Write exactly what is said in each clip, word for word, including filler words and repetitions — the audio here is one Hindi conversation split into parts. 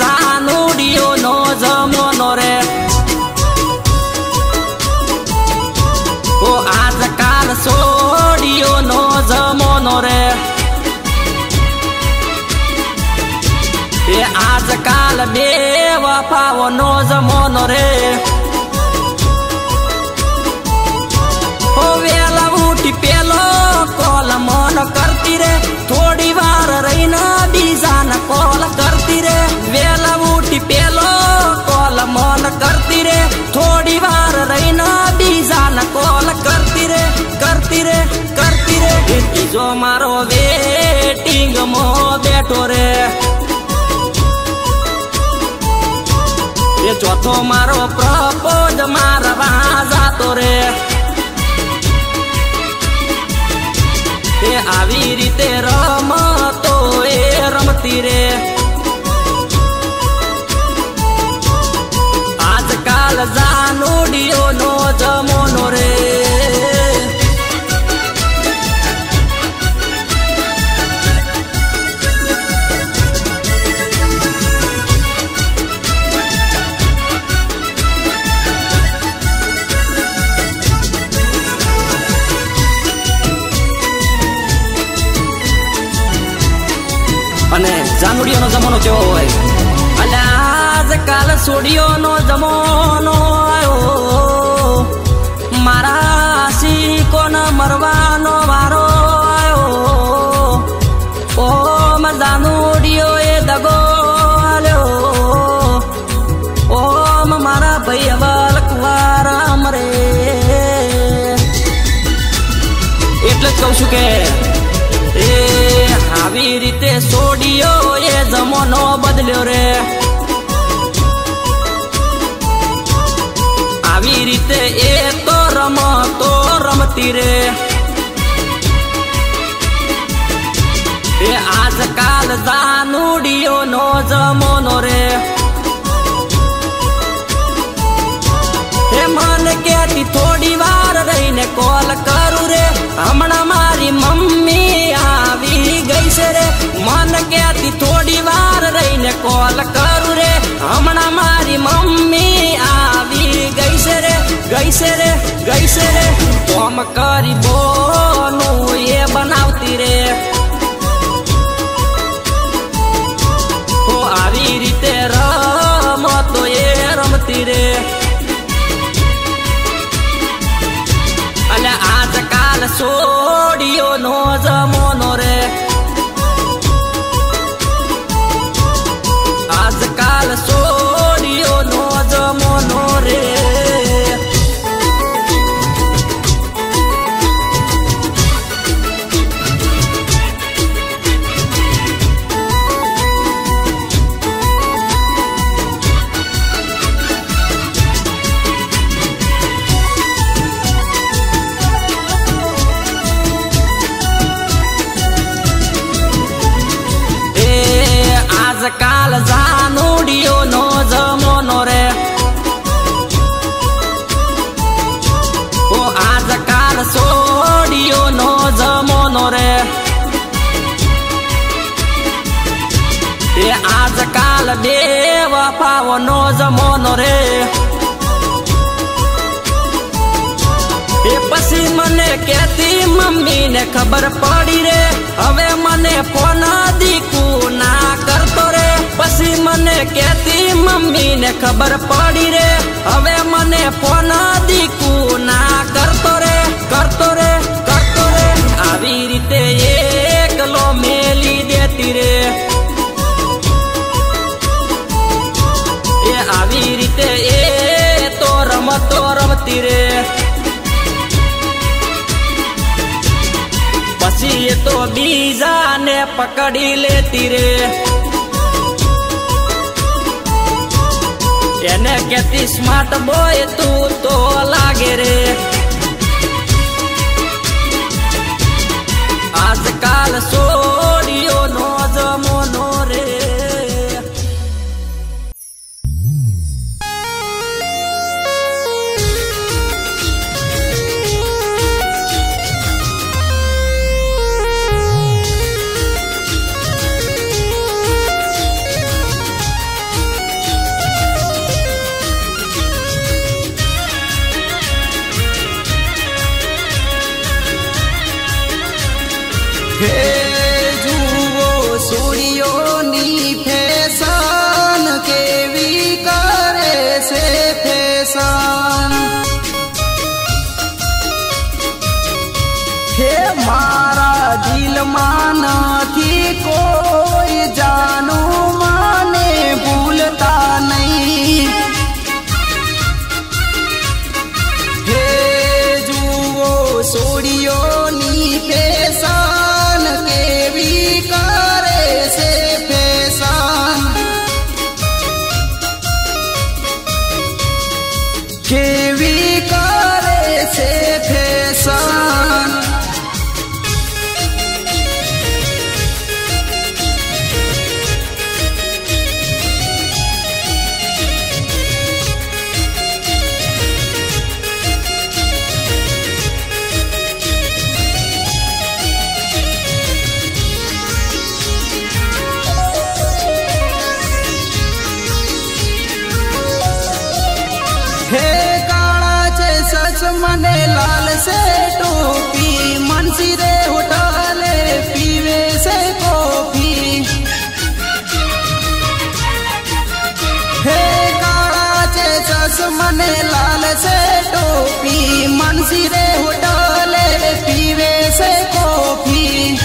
जानो डियो नो जमानो रे। ओ आजकाल सोडियो नो जमानो रे। ये आजकाल बेवफाओ नो जमानो रे। ओ वेला उठी पेलो कॉल मन करती रे, थोड़ी बार रहीना बीजान कॉल करती रे। वेला उठी पेलो कॉल मन करती रे, थोड़ी बार रहीना बीजान कॉल करती रे करती रे करती रे। जो मारो वेटिंग मो बैठो रे, ये चौथो मारो प्रपोज मारवा जातो रे। आवी रीते रमा तो ए रमती रे। आजकाल जानो डियो नो जमानो रे। जानुडियो नो जमानो केवो होय, अला आजकाल सोडियो नो जमानो आयो। मारा आशिको न मरवानो वारो आयो। ओ म जानुडियो ए दगो आल्यो। ओ म मारा भैयावाल कुवारा मरे। એટલે જ કહું છું કે ए हावी रीते सोडियो ये जमानो बदल्यो रे। हावी रीते ए तो रमा तो रमती रे। ए आजकाल जानुडियो नो जमानो रे। ए मन कहती थोड़ी वार रहीने कॉल करू रे, हमणा मारी मम्मी मन कहती थोड़ी वार रहीने कॉल करू रे, हमणा मारी मम्मी आवी गई से रे गई से रे गई से रे। तोम करी बोनू ये बनावती रे। ओ आवी रीते रम तो ये रमती रे। अले आजकाल सोडियो नो जमानो रे। आजकाल सोडियो नो जमानो रे। आजकाल जानुडियो नो जमानो रे। ओ आजकाल सोडियो नो जमानो रे। ये आजकाल बेवफाओ नो जमानो रे। ये पसी मने कहती मम्मी ने खबर पड़ी रे, हवे मने फोन दीकू ना करतो रे। पसी मने कहती मम्मी ने खबर पड़ी रे, हवे मने फोन दीकू ना करतो रे करतो रे करतो रे। आवी रीते एकलो मेली देती रे। ये आवी रीते ए तो रमतो रमती रे। ये तो बीजा ने पकड़ी लेती रे। कहने कहती स्मार्ट बॉय तू तो लागे रे। आजकाल सोडियो नो जमानो रे। मारा दिल माना थी कोई जानू माने भूलता नहीं। हे जुवो सोडियो नी फैसान के भी करे से फैसान के भी करे से फैसान। मने लाल से टोपी मनसी रे उठाले पीवे से कॉफी। हे काला चेचस मने लाल से टोपी मनसी रे उठाले पीवे से कॉफी।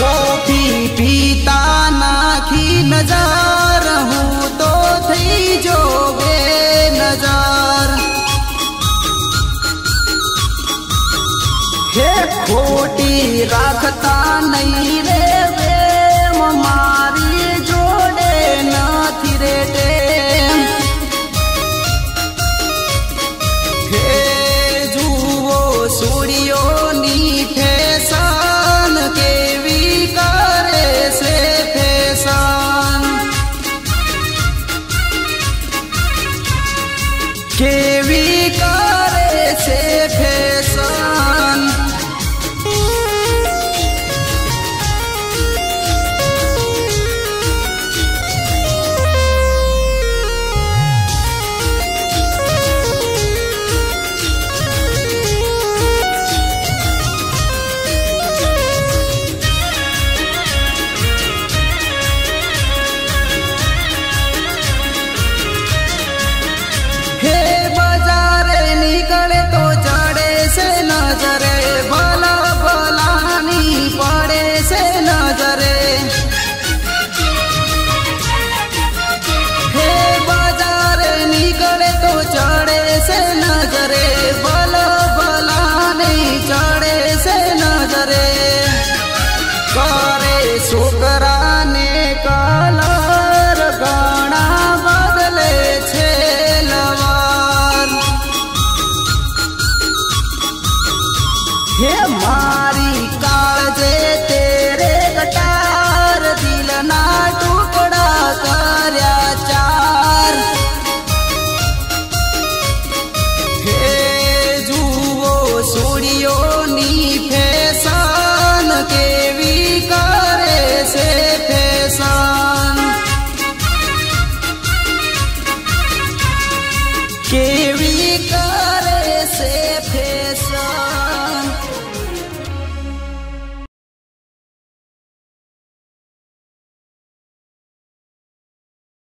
कॉफी पीता नाखी नजार हूँ तो थी जो बे नजार। खोटी रखता नहीं।